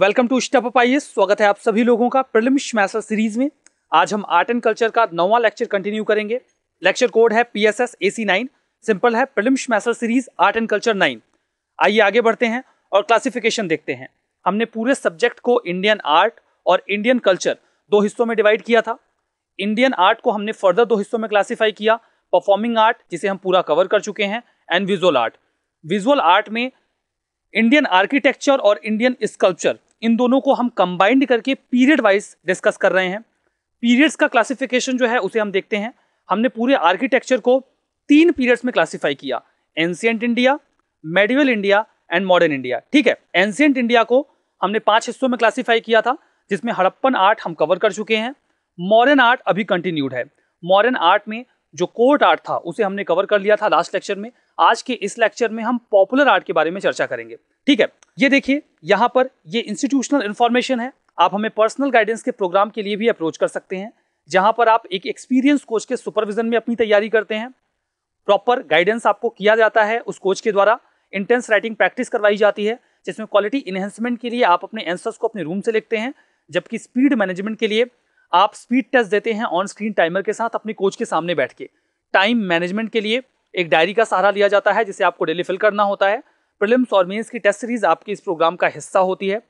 Welcome to step up IAS. स्वागत है आप सभी लोगों का प्रीलिम्स मेंस सीरीज में। आज हम आर्ट एंड कल्चर का 9वां लेक्चर कंटिन्यू करेंगे। लेक्चर कोड है PSAC9। सिंपल है, prelims mains series art and culture 9। आइए आगे बढ़ते हैं और क्लासिफिकेशन देखते हैं। हमने पूरे सब्जेक्ट को इंडियन आर्ट और इंडियन कल्चर दो हिस्सों में डिवाइड किया था। इंडियन आर्ट को हमने फर्दर दो हिस्सों में क्लासीफाई किया, परफॉर्मिंग आर्ट जिसे हम पूरा कवर कर चुके हैं and visual art. Visual art में इंडियन आर्किटेक्चर और इंडियन स्कल्पचर, इन दोनों को हम कंबाइंड करके पीरियड वाइज डिस्कस कर रहे हैं। पीरियड्स का क्लासिफिकेशन जो है उसे हम देखते हैं। हमने पूरे आर्किटेक्चर को 3 पीरियड्स में क्लासिफाई किया, ancient India, medieval India and modern India. ठीक है, एंशिएंट इंडिया को हमने 5 हिस्सों में क्लासिफाई किया था जिसमें हड़प्पन आर्ट हम कवर कर चुके हैं। मॉडर्न आर्ट अभी कंटिन्यूड है। मॉडर्न आर्ट में जो कोर्ट आर्ट था उसे हमने कवर कर लिया था लास्ट लेक्चर में। आज के इस लेक्चर में हम पॉपुलर आर्ट के बारे में चर्चा करेंगे। ठीक है, ये देखिए यहाँ पर ये इंस्टीट्यूशनल इन्फॉर्मेशन है। आप हमें पर्सनल गाइडेंस के प्रोग्राम के लिए भी अप्रोच कर सकते हैं, जहाँ पर आप एक एक्सपीरियंस कोच के सुपरविजन में अपनी तैयारी करते हैं। प्रॉपर गाइडेंस आपको किया जाता है उस कोच के द्वारा। इंटेंस राइटिंग प्रैक्टिस करवाई जाती है जिसमें क्वालिटी इन्हेंसमेंट के लिए आप अपने आंसर्स को अपने रूम से लिखते हैं, जबकि स्पीड मैनेजमेंट के लिए आप स्पीड टेस्ट देते हैं ऑन स्क्रीन टाइमर के साथ अपने कोच के सामने बैठ के। टाइम मैनेजमेंट के लिए एक डायरी का सहारा लिया जाता है जिसे आपको डेली फिल करना होता है। प्रीलिम्स और मेंस की टेस्ट सीरीज आपके इस प्रोग्राम का हिस्सा होती है।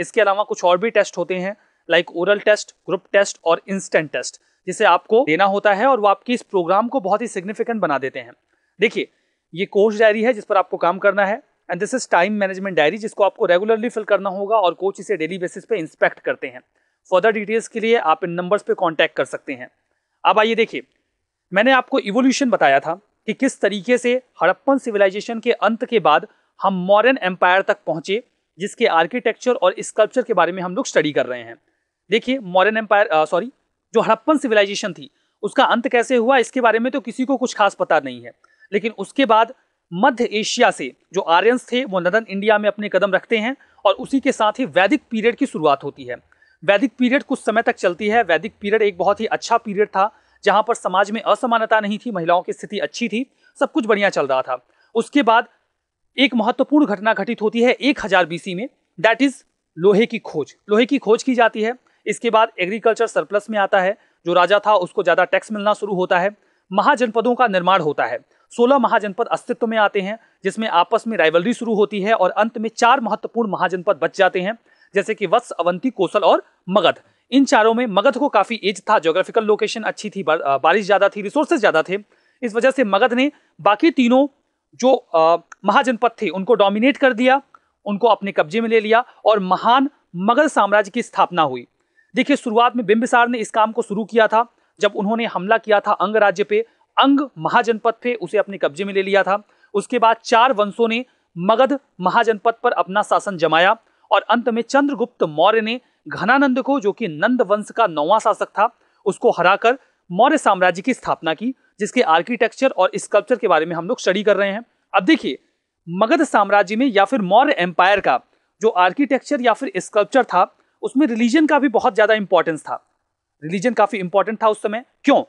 इसके अलावा कुछ और भी टेस्ट होते हैं like oral test, group test और इंस्टेंट टेस्ट, जिसे आपको देना होता है और वो आपके इस प्रोग्राम को बहुत ही सिग्निफिकेंट बना देते हैं। देखिए, ये कोच डायरी है जिस पर आपको काम करना है and this is time management diary जिसको आपको रेगुलरली फिल करना होगा और कोच इसे डेली बेसिस पे इंस्पेक्ट करते हैं। फर्दर डिटेल्स के लिए आप इन नंबर्स पे कांटेक्ट कर सकते हैं। अब आइए देखिए, मैंने आपको इवोल्यूशन बताया था कि किस तरीके से हड़प्पन सिविलाइजेशन के अंत के बाद हम मॉडर्न एम्पायर तक पहुंचे, जिसके आर्किटेक्चर और स्कल्पचर के बारे में हम लोग स्टडी कर रहे हैं। देखिए, मॉडर्न एम्पायर जो हड़प्पन सिविलाइजेशन थी उसका अंत कैसे हुआ, इसके बारे में तो किसी को कुछ खास पता नहीं है। लेकिन उसके बाद मध्य एशिया से जो आर्यंस थे वो नॉर्दर्न इंडिया में अपने कदम रखते हैं और उसी के साथ ही वैदिक पीरियड की शुरुआत होती है। वैदिक पीरियड कुछ समय तक चलती है। वैदिक पीरियड एक बहुत ही अच्छा पीरियड था जहां पर समाज में असमानता नहीं थी, महिलाओं की स्थिति अच्छी थी, सब कुछ बढ़िया चल रहा था। उसके बाद एक महत्वपूर्ण घटना घटित होती है 1000 BC में, दैट इज लोहे की खोज। लोहे की खोज की जाती है। इसके बाद एग्रीकल्चर सरप्लस में आता है, जो राजा था उसको ज़्यादा टैक्स मिलना शुरू होता है। महाजनपदों का निर्माण होता है। 16 महाजनपद अस्तित्व में आते हैं जिसमें आपस में राइवलरी शुरू होती है और अंत में 4 महत्वपूर्ण महाजनपद बच जाते हैं जैसे कि वत्स, अवंती, कोसल और मगध। इन चारों में मगध को काफ़ी एज था, ज्योग्राफिकल लोकेशन अच्छी थी, बारिश ज़्यादा थी, रिसोर्सेज ज़्यादा थे। इस वजह से मगध ने बाकी तीनों जो महाजनपद थे उनको डोमिनेट कर दिया, उनको अपने कब्जे में ले लिया और महान मगध साम्राज्य की स्थापना हुई। देखिए, शुरुआत में बिंबिसार ने इस काम को शुरू किया था जब उन्होंने हमला किया था अंग राज्य पे, अंग महाजनपद पे, उसे अपने कब्जे में ले लिया था। उसके बाद 4 वंशों ने मगध महाजनपद पर अपना शासन जमाया और अंत में चंद्रगुप्त मौर्य ने घनानंद को, जो कि नंद वंश का 9वां शासक था, उसको हराकर मौर्य साम्राज्य की स्थापना की, जिसके आर्किटेक्चर और स्कल्पचर के बारे में हम लोग स्टडी कर रहे हैं। अब देखिए, मगध साम्राज्य में या फिर मौर्य एम्पायर का जो आर्किटेक्चर या फिर स्कल्पचर था उसमें रिलीजन का भी बहुत ज़्यादा इंपॉर्टेंस था। रिलीजन काफ़ी इंपॉर्टेंट था उस समय। क्यों?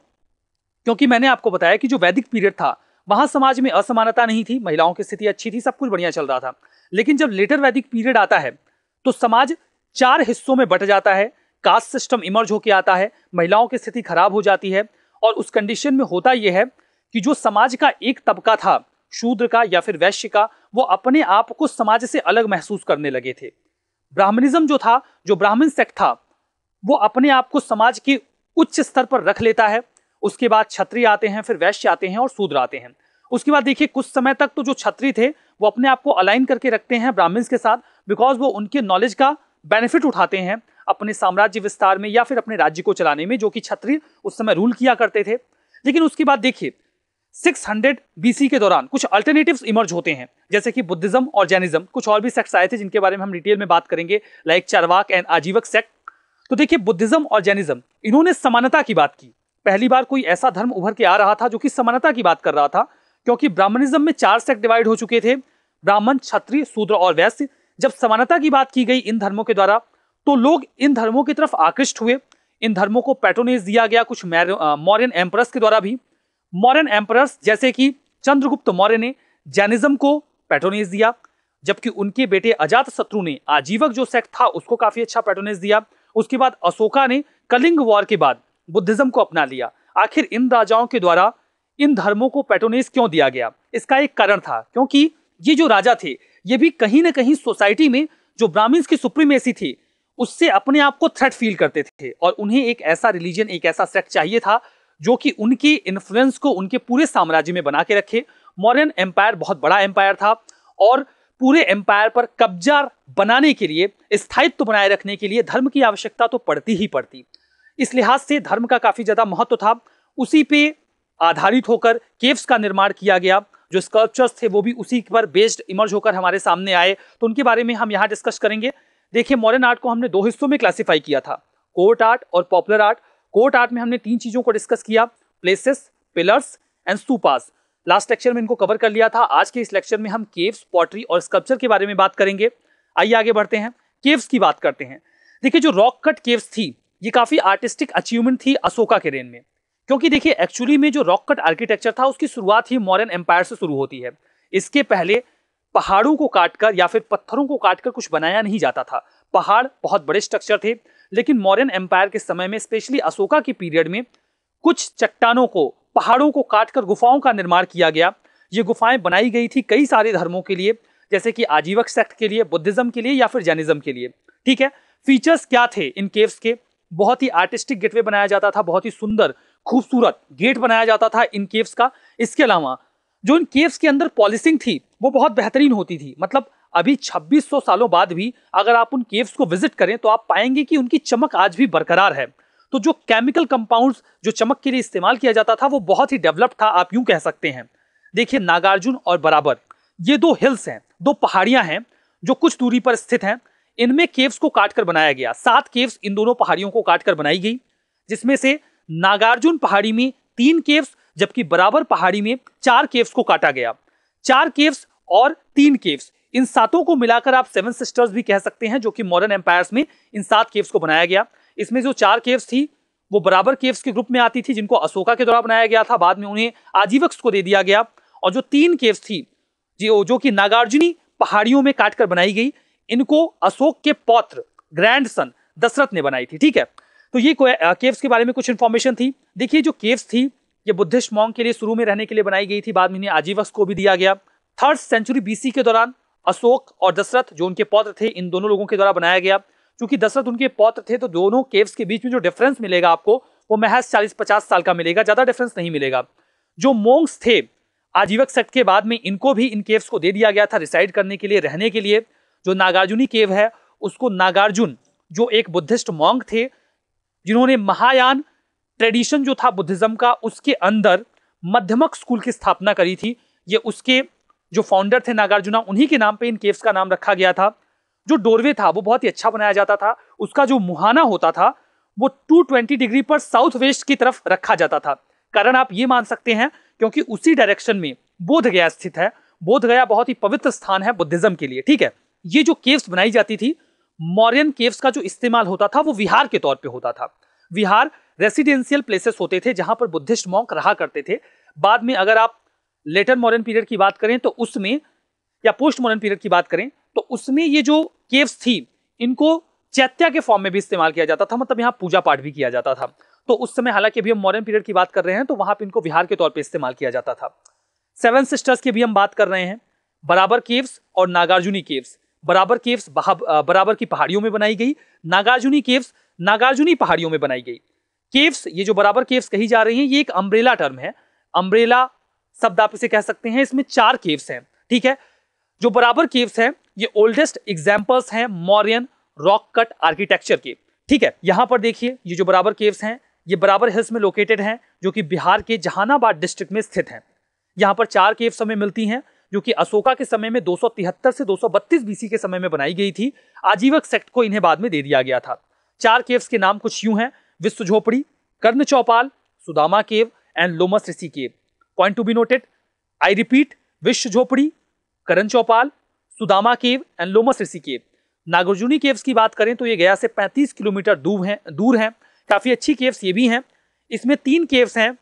क्योंकि मैंने आपको बताया कि जो वैदिक पीरियड था वहाँ समाज में असमानता नहीं थी, महिलाओं की स्थिति अच्छी थी, सब कुछ बढ़िया चल रहा था। लेकिन जब लेटर वैदिक पीरियड आता है तो समाज 4 हिस्सों में बट जाता है। कास्ट सिस्टम इमर्ज होकर आता है, महिलाओं की स्थिति खराब हो जाती है और उस कंडीशन में होता यह है कि जो समाज का एक तबका था, शूद्र का या फिर वैश्य का, वो अपने आप को समाज से अलग महसूस करने लगे थे। ब्राह्मणिज्म जो था, जो ब्राह्मण सेक्ट था, वो अपने आप को समाज के उच्च स्तर पर रख लेता है। उसके बाद क्षत्रिय आते हैं, फिर वैश्य आते हैं और शूद्र आते हैं। उसके बाद देखिए, कुछ समय तक तो जो क्षत्रिय थे वो अपने आप को अलाइन करके रखते हैं ब्राह्मण्स के साथ, बिकॉज वो उनके नॉलेज का बेनिफिट उठाते हैं अपने साम्राज्य विस्तार में या फिर अपने राज्य को चलाने में, जो कि क्षत्रिय उस समय रूल किया करते थे। लेकिन उसके बाद देखिए, 600 BC के दौरान कुछ अल्टरनेटिव्स इमर्ज होते हैं जैसे कि बुद्धिज्म और जैनिज्म। कुछ और भी सेक्ट्स आए थे जिनके बारे में हम डिटेल में बात करेंगे like Charvaka and Ajivika sect. तो देखिए, बुद्धिज्म और जैनिज्म, इन्होंने समानता की बात की। पहली बार कोई ऐसा धर्म उभर के आ रहा था जो कि समानता की बात कर रहा था, क्योंकि ब्राह्मणिज्म में 4 सेक्ट डिवाइड हो चुके थे, ब्राह्मण, क्षत्रिय, शूद्र और वैश्य। जब समानता की बात की गई इन धर्मों के द्वारा तो लोग इन धर्मों की तरफ आकृष्ट हुए। इन धर्मों को पैट्रोनेज दिया गया कुछ मौर्यन एम्परर्स के द्वारा भी। मौर्यन एम्परर्स जैसे कि चंद्रगुप्त मौर्य ने जैनिज्म को पैट्रोनेज दिया, जबकि उनके बेटे अजातशत्रु ने आजीवक जो सेक्ट था उसको काफी अच्छा पैट्रोनेज दिया। उसके बाद अशोका ने कलिंग वॉर के बाद बुद्धिज्म को अपना लिया। आखिर इन राजाओं के द्वारा इन धर्मों को पैट्रोनेज क्यों दिया गया, इसका एक कारण था, क्योंकि ये जो राजा थे ये भी कहीं ना कहीं सोसाइटी में जो ब्राह्मण्स की सुप्रीमेसी थी उससे अपने आप को थ्रेट फील करते थे और उन्हें एक ऐसा रिलीजन, एक ऐसा सेक्ट चाहिए था जो कि उनकी इन्फ्लुएंस को उनके पूरे साम्राज्य में बना के रखे। मौर्यन एम्पायर बहुत बड़ा एम्पायर था और पूरे एम्पायर पर कब्जा बनाने के लिए, स्थायित्व बनाए रखने के लिए धर्म की आवश्यकता तो पड़ती ही पड़ती। इस लिहाज से धर्म का काफी ज्यादा महत्व था। उसी पे आधारित होकर केव्स का निर्माण किया गया। जो स्कल्पचर्स थे वो भी उसी पर बेस्ड इमर्ज होकर हमारे सामने आए, तो उनके बारे में हम यहाँ डिस्कस करेंगे। देखिए, मॉडर्न आर्ट को हमने दो हिस्सों में क्लासिफाई किया था, कोर्ट आर्ट और पॉपुलर आर्ट। कोर्ट आर्ट में हमने तीन चीजों को डिस्कस किया, places, pillars and stupas. Last lecture में इनको कवर कर लिया था। आज के इस लेक्चर में हम केव्स, पॉटरी और स्कल्पचर के बारे में बात करेंगे। आइए आगे बढ़ते हैं, केव्स की बात करते हैं। देखिए, जो रॉक कट केव्स थी ये काफी आर्टिस्टिक अचीवमेंट थी अशोका के रेन में, क्योंकि देखिए एक्चुअली में जो रॉक कट आर्किटेक्चर था उसकी शुरुआत ही मौर्यन एम्पायर से शुरू होती है। इसके पहले पहाड़ों को काटकर या फिर पत्थरों को काटकर कुछ बनाया नहीं जाता था। पहाड़ बहुत बड़े स्ट्रक्चर थे, लेकिन मौर्यन एम्पायर के समय में, स्पेशली अशोका के पीरियड में, कुछ चट्टानों को, पहाड़ों को काटकर गुफाओं का निर्माण किया गया। ये गुफाएं बनाई गई थी कई सारे धर्मों के लिए, जैसे कि आजीवक सेक्ट के लिए, बुद्धिज्म के लिए या फिर जैनिज्म के लिए। ठीक है, फीचर्स क्या थे इन केव्स के? बहुत ही आर्टिस्टिक गेटवे बनाया जाता था, बहुत ही सुंदर खूबसूरत गेट बनाया जाता था इन केव्स का। इसके अलावा जो इन केव्स के अंदर पॉलिशिंग थी वो बहुत बेहतरीन होती थी। मतलब अभी 2600 सालों बाद भी अगर आप उन केव्स को विजिट करें तो आप पाएंगे कि उनकी चमक आज भी बरकरार है। तो जो केमिकल कंपाउंड्स जो चमक के लिए इस्तेमाल किया जाता था वो बहुत ही डेवलप्ड था, आप यूं कह सकते हैं। देखिए, नागार्जुन और बराबर ये दो हिल्स हैं, दो पहाड़ियां हैं जो कुछ दूरी पर स्थित हैं। इनमें केव्स को काटकर बनाया गया। 7 केव्स इन दोनों पहाड़ियों को काटकर बनाई गई, जिसमें से नागार्जुन पहाड़ी में 3 केव्स जबकि बराबर पहाड़ी में 4 केव्स को काटा गया। 4 केव्स और 3 केव्स, इन सातों को मिलाकर आप 7 सिस्टर्स भी कह सकते हैं, जो कि मॉडर्न एम्पायर्स में इन 7 केव्स को बनाया गया। इसमें जो 4 केव्स थी वो बराबर केव्स के ग्रुप में आती थी, जिनको अशोका के द्वारा बनाया गया था, बाद में उन्हें आजीवक्स को दे दिया गया। और जो 3 केव्स थी जो कि नागार्जुनी पहाड़ियों में काटकर बनाई गई, इनको अशोक के पौत्र ग्रैंडसन दशरथ ने बनाई थी। ठीक है, तो ये केव्स के बारे में कुछ इन्फॉर्मेशन थी। देखिए, जो केव्स थी ये बुद्धिस्ट मॉन्क के लिए शुरू में रहने के लिए बनाई गई थी, बाद में इन्हें आजीवक्स को भी दिया गया। 3rd सेंचुरी BC के दौरान अशोक और दशरथ जो उनके पौत्र थे, इन दोनों लोगों के द्वारा बनाया गया। क्योंकि दशरथ उनके पौत्र थे तो दोनों केव्स के बीच में जो डिफरेंस मिलेगा आपको वो महज 40-50 साल का मिलेगा, ज्यादा डिफरेंस नहीं मिलेगा। जो मोंक्स थे आजीवक सेट के बाद में, इनको भी इन केव्स को दे दिया गया था रिसाइड करने के लिए, रहने के लिए। जो नागार्जुनी केव है उसको नागार्जुन, जो एक बुद्धिस्ट मॉन्क थे जिन्होंने महायान ट्रेडिशन जो था बुद्धिज्म का उसके अंदर मध्यमक स्कूल की स्थापना करी थी, ये उसके जो फाउंडर थे नागार्जुना उन्हीं के नाम पे इन केव्स का नाम रखा गया था। जो डोरवे था वो बहुत ही अच्छा बनाया जाता था, उसका जो मुहाना होता था वो 220 डिग्री पर साउथ वेस्ट की तरफ रखा जाता था। कारण आप ये मान सकते हैं क्योंकि उसी डायरेक्शन में बोधगया स्थित है। बोधगया बहुत ही पवित्र स्थान है बुद्धिज्म के लिए। ठीक है, ये जो केव्स बनाई जाती थी, मौर्यन केव्स का जो इस्तेमाल होता था वो विहार के तौर पर होता था। विहार रेसिडेंशियल प्लेसेस होते थे जहां पर बुद्धिस्ट मॉन्क रहा करते थे। बाद में अगर आप लेटर मॉडर्न पीरियड की बात करें तो उसमें, या पोस्ट मॉडर्न पीरियड की बात करें तो उसमें, ये जो केव्स थी इनको चैत्या के फॉर्म में भी इस्तेमाल किया जाता था। मतलब यहाँ पूजा पाठ भी किया जाता था। तो उस समय, हालांकि अभी हम मॉडर्न पीरियड की बात कर रहे हैं, तो वहां पर इनको विहार के तौर पर इस्तेमाल किया जाता था। 7 सिस्टर्स की भी हम बात कर रहे हैं, बराबर केव्स और नागार्जुनी केव्स। बराबर केव्स बराबर की पहाड़ियों में बनाई गई, नागार्जुनी केव्स नागार्जुनी पहाड़ियों में बनाई गई। केव्स, ये जो बराबर केव्स कही जा रही हैं, ये एक अम्ब्रेला टर्म है, अम्ब्रेला शब्द आप इसे कह सकते हैं। इसमें 4 केव्स हैं। ठीक है, जो बराबर केव्स हैं ये ओल्डेस्ट एग्जाम्पल्स हैं मॉर्यन रॉक कट आर्किटेक्चर के। ठीक है, यहाँ पर देखिए, ये जो बराबर केव्स हैं ये बराबर हिल्स में लोकेटेड हैं, जो कि बिहार के जहानाबाद डिस्ट्रिक्ट में स्थित हैं। यहाँ पर 4 केव्स हमें मिलती हैं, जो कि अशोका के समय में 273 से 232 बीसी के समय में बनाई गई थी। आजीवक सेक्ट को इन्हें बाद में दे दिया गया था। 4 केव्स के नाम कुछ यूं हैं, Vishwa Jhopri, Karna Chaupal, Sudama cave and Lomas Rishi cave. Point to be noted, I repeat, Vishwa Jhopri, Karna Chaupal, Sudama cave and Lomas Rishi cave. Nagarjuni caves की बात करें तो ये गया से 35 किलोमीटर दूर हैं। काफ़ी अच्छी केव्स ये भी हैं। इसमें 3 केव्स हैं,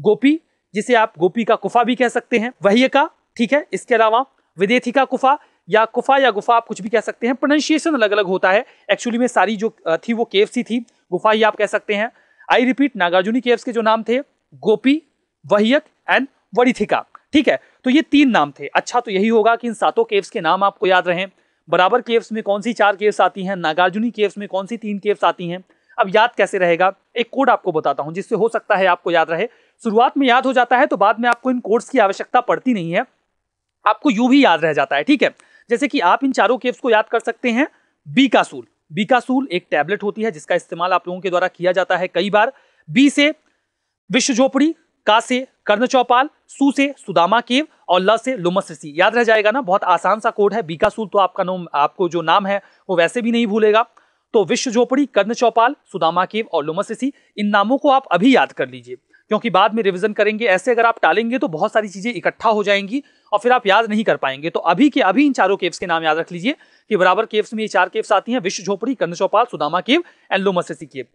गोपी, जिसे आप गोपी का गुफा भी कह सकते हैं, वहियका, ठीक है, इसके अलावा विदेथिका गुफा, या कुफा या गुफा आप कुछ भी कह सकते हैं, प्रोनाउंसिएशन अलग अलग होता है। एक्चुअली में सारी जो थी वो केव्स ही थी, गुफा ही आप कह सकते हैं। आई रिपीट, नागार्जुनी केव्स के जो नाम थे गोपी, वहियक एंड वरिथिका, ठीक है, तो ये तीन नाम थे। अच्छा तो यही होगा कि इन सातों केव्स के नाम आपको याद रहें। बराबर केव्स में कौन सी चार केव्स आती हैं, नागार्जुनी केव्स में कौन सी तीन केव्स आती हैं। अब याद कैसे रहेगा, एक कोड आपको बताता हूँ जिससे हो सकता है आपको याद रहे। शुरुआत में याद हो जाता है तो बाद में आपको इन कोड्स की आवश्यकता पड़ती नहीं है, आपको यूं भी याद रह जाता है, ठीक है। जैसे कि आप इन चारों केव्स को याद कर सकते हैं, बीकासूल, बीकासूल एक टैबलेट होती है जिसका इस्तेमाल आप लोगों के द्वारा किया जाता है कई बार। बी से विश्व झोपड़ी, का से कर्ण चौपाल, सू से सुदामा केव और ल से लोमस ऋषि। याद रह जाएगा ना, बहुत आसान सा कोड है बीकासूल, तो आपका नाम, आपको जो नाम है वो वैसे भी नहीं भूलेगा। तो विश्व झोपड़ी, कर्ण चौपाल, सुदामा केव और लोमस ऋषि, इन नामों को आप अभी याद कर लीजिए क्योंकि बाद में रिवीजन करेंगे। ऐसे अगर आप टालेंगे तो बहुत सारी चीजें इकट्ठा हो जाएंगी और फिर आप याद नहीं कर पाएंगे। तो अभी के अभी इन चारों केव्स के नाम याद रख लीजिए कि बराबर केव्स में ये चार केव्स आती हैं, Vishwa Jhopri, Karna Chaupal, Sudama cave and Lomas Rishi cave.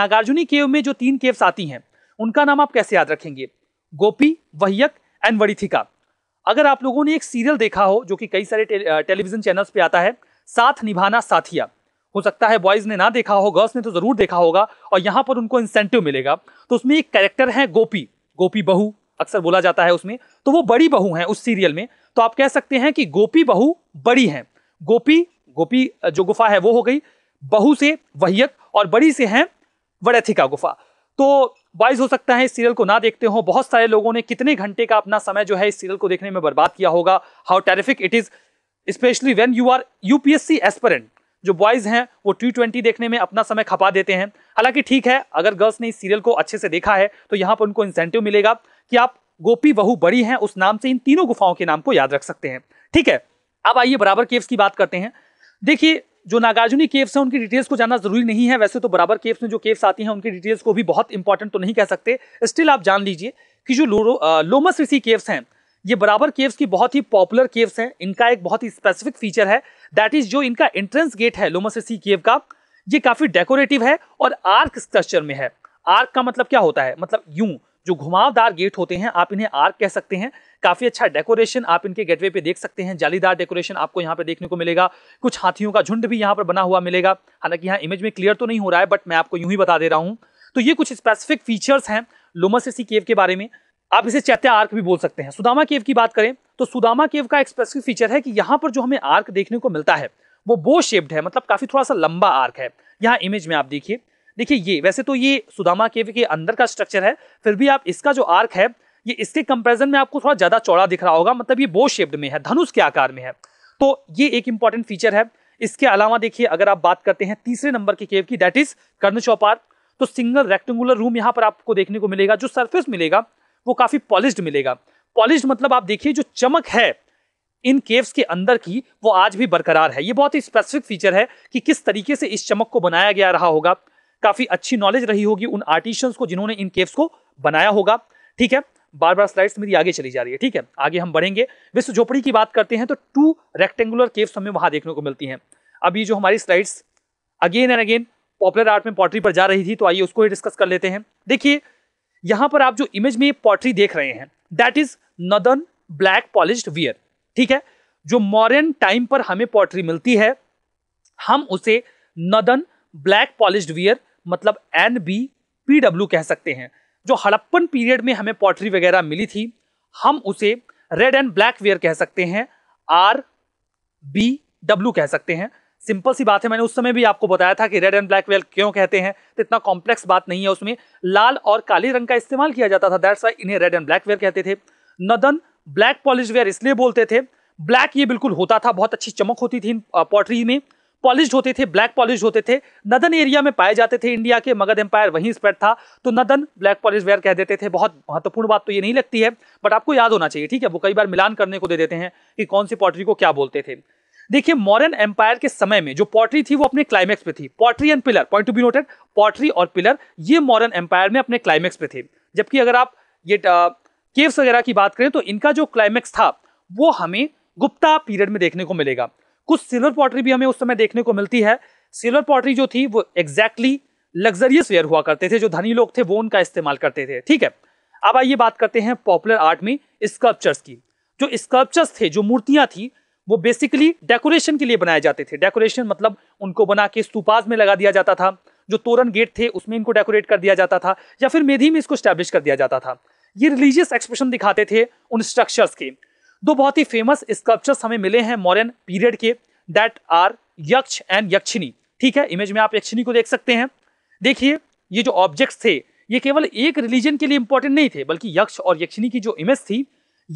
Nagarjuni cave में जो तीन केव्स आती हैं उनका नाम आप कैसे याद रखेंगे, गोपी, वहियक एंड वरिथिका। अगर आप लोगों ने एक सीरियल देखा हो जो कि कई सारे टेलीविजन चैनल्स पे आता है, साथ निभाना साथिया, हो सकता है बॉयज ने ना देखा हो, गर्ल्स ने तो जरूर देखा होगा और यहाँ पर उनको इंसेंटिव मिलेगा। तो उसमें एक कैरेक्टर है गोपी, गोपी बहू अक्सर बोला जाता है उसमें, तो वो बड़ी बहू हैं उस सीरियल में। तो आप कह सकते हैं कि गोपी बहू बड़ी हैं। गोपी, गोपी जो गुफा है वो हो गई, बहू से वहियक और बड़ी से हैं वरथिका गुफा। तो बॉयज हो सकता है इस सीरियल को ना देखते हो, बहुत सारे लोगों ने कितने घंटे का अपना समय जो है इस सीरियल को देखने में बर्बाद किया होगा। How terrific it is, specially when you are UPSC aspirant. जो बॉयज हैं वो T20 देखने में अपना समय खपा देते हैं। हालांकि ठीक है, अगर गर्ल्स ने इस सीरियल को अच्छे से देखा है तो यहाँ पर उनको इंसेंटिव मिलेगा कि आप गोपी बहू बड़ी हैं, उस नाम से इन तीनों गुफाओं के नाम को याद रख सकते हैं, ठीक है। अब आइए बराबर केव्स की बात करते हैं। देखिए जो नागार्जुनी केव्स हैं उनकी डिटेल्स को जानना जरूरी नहीं है, वैसे तो बराबर केव्स में जो केव्स आती हैं उनकी डिटेल्स को भी बहुत इंपॉर्टेंट तो नहीं कह सकते, स्टिल आप जान लीजिए कि जो लोमस ऋषि केव्स हैं ये बराबर केव्स की बहुत ही पॉपुलर केव्स हैं। इनका एक बहुत ही स्पेसिफिक फीचर है, दैट इज जो इनका एंट्रेंस गेट है लोमस ऋषि केव का, ये काफी डेकोरेटिव है और आर्क स्ट्रक्चर में है। आर्क का मतलब क्या होता है, मतलब यूं जो घुमावदार गेट होते हैं आप इन्हें आर्क कह सकते हैं। काफी अच्छा डेकोरेशन आप इनके गेटवे पे देख सकते हैं, जालीदार डेकोरेशन आपको यहाँ पे देखने को मिलेगा। कुछ हाथियों का झुंड भी यहाँ पर बना हुआ मिलेगा, हालांकि यहाँ इमेज में क्लियर तो नहीं हो रहा है बट मैं आपको यूं ही बता दे रहा हूँ। तो ये कुछ स्पेसिफिक फीचर्स हैं लोमस ऋषि केव के बारे में। आप इसे चैत्या आर्क भी बोल सकते हैं। सुदामा केव की बात करें तो सुदामा केव का एक स्पेसिफिक फीचर है कि यहाँ पर जो हमें आर्क देखने को मिलता है वो बो शेप्ड है, मतलब काफी थोड़ा सा लंबा आर्क है। यहाँ इमेज में आप देखिए ये, वैसे तो ये सुदामा केव के अंदर का स्ट्रक्चर है, फिर भी आप इसका जो आर्क है ये इसके कंपेरिजन में आपको थोड़ा ज्यादा चौड़ा दिख रहा होगा, मतलब ये बो शेप्ड में है, धनुष के आकार में है। तो ये एक इंपॉर्टेंट फीचर है। इसके अलावा देखिए अगर आप बात करते हैं तीसरे नंबर के केव की, दैट इज कर्ण चौपाल, तो सिंगल रेक्टेंगुलर रूम यहाँ पर आपको देखने को मिलेगा। जो सर्फेस मिलेगा वो काफी पॉलिश्ड मिलेगा। पॉलिश्ड मतलब आप देखिए जो चमक है इन केव्स के अंदर की वो आज भी बरकरार है। ये बहुत ही स्पेसिफिक फीचर है कि किस तरीके से इस चमक को बनाया गया रहा होगा। काफी अच्छी नॉलेज रही होगी उन आर्टिशियंस को जिन्होंने इन केव्स को बनाया होगा, ठीक है। बार स्लाइड्स मेरी आगे चली जा रही है, ठीक है, आगे हम बढ़ेंगे। विश्व झोपड़ी की बात करते हैं तो 2 रेक्टेंगुलर केव्स हमें वहां देखने को मिलती हैं। अब ये जो हमारी slides again and again popular art में पॉटरी पर जा रही थी, तो आइए उसको ही डिस्कस कर लेते हैं। देखिए यहां पर आप जो इमेज में पॉटरी देख रहे हैं that is northern black polished ware, ठीक है। जो मौर्यन टाइम पर हमें पॉटरी मिलती है हम उसे नॉर्दर्न ब्लैक पॉलिश्ड वेयर मतलब NBPW कह सकते हैं। जो हड़प्पन पीरियड में हमें पॉटरी वगैरह मिली थी हम उसे रेड एंड ब्लैक वेयर कह सकते हैं, RBW कह सकते हैं। सिंपल सी बात है, मैंने उस समय भी आपको बताया था कि रेड एंड ब्लैक वेयर क्यों कहते हैं, तो इतना कॉम्प्लेक्स बात नहीं है। उसमें लाल और काले रंग का इस्तेमाल किया जाता था, दैट्स व्हाई इन्हें रेड एंड ब्लैक वेयर कहते थे। नॉर्दर्न ब्लैक पॉलिश वेयर इसलिए बोलते थे, ब्लैक ये बिल्कुल होता था, बहुत अच्छी चमक होती थी इन पॉटरी में, पॉलिश्ड होते थे, ब्लैक पॉलिश होते थे। नॉर्दर्न एरिया में पाए जाते थे इंडिया के, मगध एम्पायर वहीं स्प्रेड था, तो नॉर्दर्न ब्लैक पॉलिश वेयर कह देते थे। बहुत महत्वपूर्ण बात तो ये नहीं लगती है बट आपको याद होना चाहिए, ठीक है। वो कई बार मिलान करने को दे देते हैं कि कौन सी पॉटरी को क्या बोलते थे। देखिए मौर्यन एम्पायर के समय में जो पॉटरी थी वो अपने क्लाइमेक्स पे थी। Pottery and pillar, point to be noted, pottery और पिलर ये मौर्यन एम्पायर में अपने क्लाइमेक्स पे थे। जबकि अगर आप ये केव्स वगैरह की बात करें तो इनका जो क्लाइमेक्स था वो हमें गुप्ता पीरियड में देखने को मिलेगा। कुछ सिल्वर पॉटरी भी हमें उस समय देखने को मिलती है। सिल्वर पॉटरी जो थी वो एग्जैक्टली लग्जरियस वेयर हुआ करते थे, जो धनी लोग थे वो उनका इस्तेमाल करते थे, ठीक है। अब आइए बात करते हैं पॉपुलर आर्ट में स्कल्पचर्स की। जो स्कल्पचर्स थे, जो मूर्तियां थी वो बेसिकली डेकोरेशन के लिए बनाए जाते थे। डेकोरेशन मतलब उनको बना के स्तूपाज में लगा दिया जाता था, जो तोरण गेट थे उसमें इनको डेकोरेट कर दिया जाता था, या फिर मेधी में इसको स्टैब्लिश कर दिया जाता था। ये रिलीजियस एक्सप्रेशन दिखाते थे उन स्ट्रक्चर्स के। दो बहुत ही फेमस स्कल्पचर्स हमें मिले हैं मौर्यन पीरियड के, that are yaksha and yakshini. ठीक है, इमेज में आप यक्षिनी को देख सकते हैं। देखिए ये जो ऑब्जेक्ट्स थे ये केवल एक रिलीजन के लिए इंपॉर्टेंट नहीं थे, बल्कि यक्ष और यक्षिनी की जो इमेज थी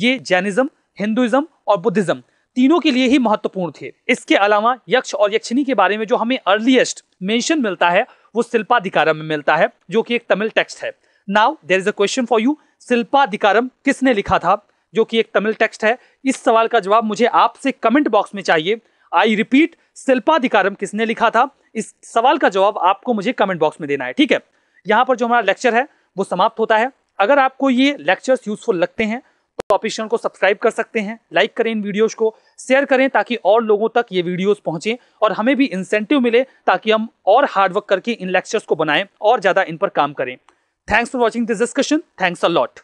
ये जैनिज्म, हिंदुइज्म और बुद्धिज्म तीनों के लिए ही महत्वपूर्ण थे। इसके अलावा यक्ष और यक्षिनी के बारे में जो हमें अर्लीस्ट मेंशन मिलता है वो सिलप्पाधिकारम में मिलता है, जो कि एक तमिल टेक्स्ट है। Now there is a question for you, Silappadikaram किसने लिखा था, जो कि एक तमिल टेक्स्ट है? इस सवाल का जवाब मुझे आपसे कमेंट बॉक्स में चाहिए। आई रिपीट, सिलप्पाधिकारम किसने लिखा था, इस सवाल का जवाब आपको मुझे कमेंट बॉक्स में देना है। ठीक है, यहाँ पर जो हमारा लेक्चर है वो समाप्त होता है। अगर आपको ये लेक्चर्स यूजफुल लगते हैं तो आप इस चैनल को सब्सक्राइब कर सकते हैं, लाइक करें, इन वीडियोस को शेयर करें ताकि और लोगों तक ये वीडियोस पहुंचे और हमें भी इंसेंटिव मिले ताकि हम और हार्डवर्क करके इन लेक्चर्स को बनाएं और ज़्यादा इन पर काम करें। Thanks for watching this discussion. Thanks a lot.